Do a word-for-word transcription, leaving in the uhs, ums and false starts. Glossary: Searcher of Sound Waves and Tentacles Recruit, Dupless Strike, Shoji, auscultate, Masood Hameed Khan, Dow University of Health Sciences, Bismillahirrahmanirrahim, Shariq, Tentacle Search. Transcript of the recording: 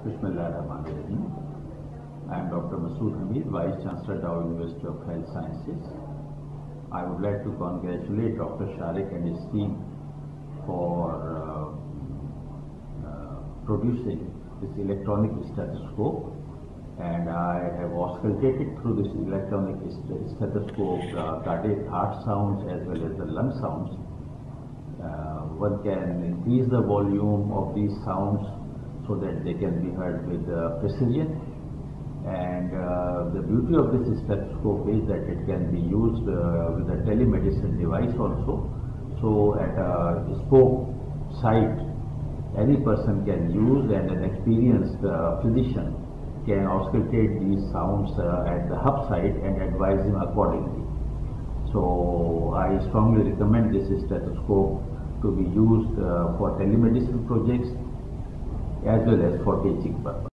Bismillahirrahmanirrahim. I am Doctor Masood Hameed, Vice Chancellor, Dow University of Health Sciences. I would like to congratulate Doctor Shariq and his team for uh, uh, producing this electronic stethoscope, and I have auscultated through this electronic stethoscope uh, cardiac heart sounds as well as the lung sounds. Uh, one can increase the volume of these sounds so that they can be heard with uh, precision. And uh, the beauty of this stethoscope is that it can be used uh, with a telemedicine device also. So at a spoke site, any person can use, and an experienced uh, physician can auscultate these sounds uh, at the hub site and advise him accordingly. So I strongly recommend this stethoscope to be used uh, for telemedicine projects as well as for teaching purposes.